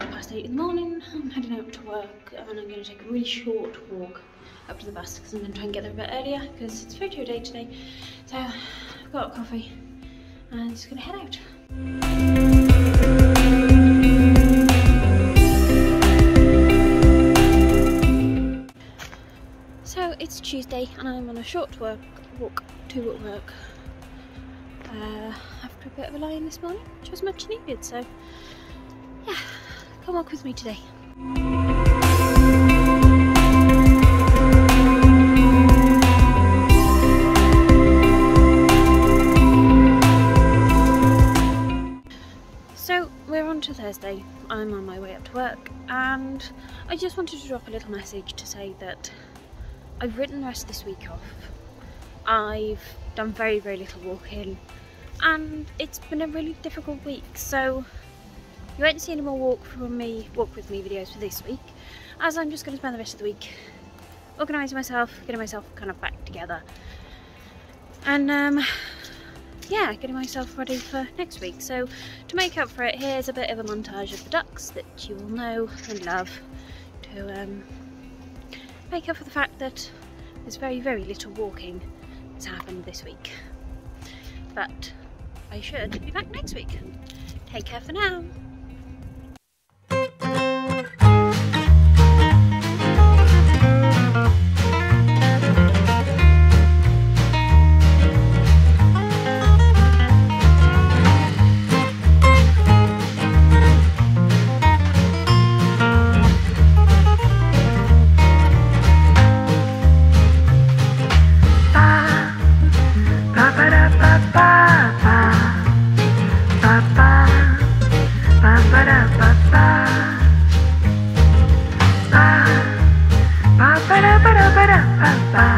8:15 in the morning. I'm heading out to work and I'm going to take a really short walk up to the bus because I'm going to try and get there a bit earlier because it's photo day today. So I've got a coffee and I'm just going to head out. So it's Tuesday and I'm on a short walk to work after a bit of a lie in this morning, which was much needed, so yeah, come walk with me today. So we're on to Thursday, I'm on my way up to work and I just wanted to drop a little message to say that I've written the rest of this week off. I've done very, very little walking and it's been a really difficult week, so you won't see any more walk with me videos for this week, as I'm just going to spend the rest of the week organising myself, getting myself kind of back together and yeah, getting myself ready for next week. So to make up for it, here's a bit of a montage of the ducks that you all know and love to make up for the fact that there's very, very little walking that's happened this week. But I should be back next week. Take care for now. Ba-da-ba-da-ba-da-ba-ba.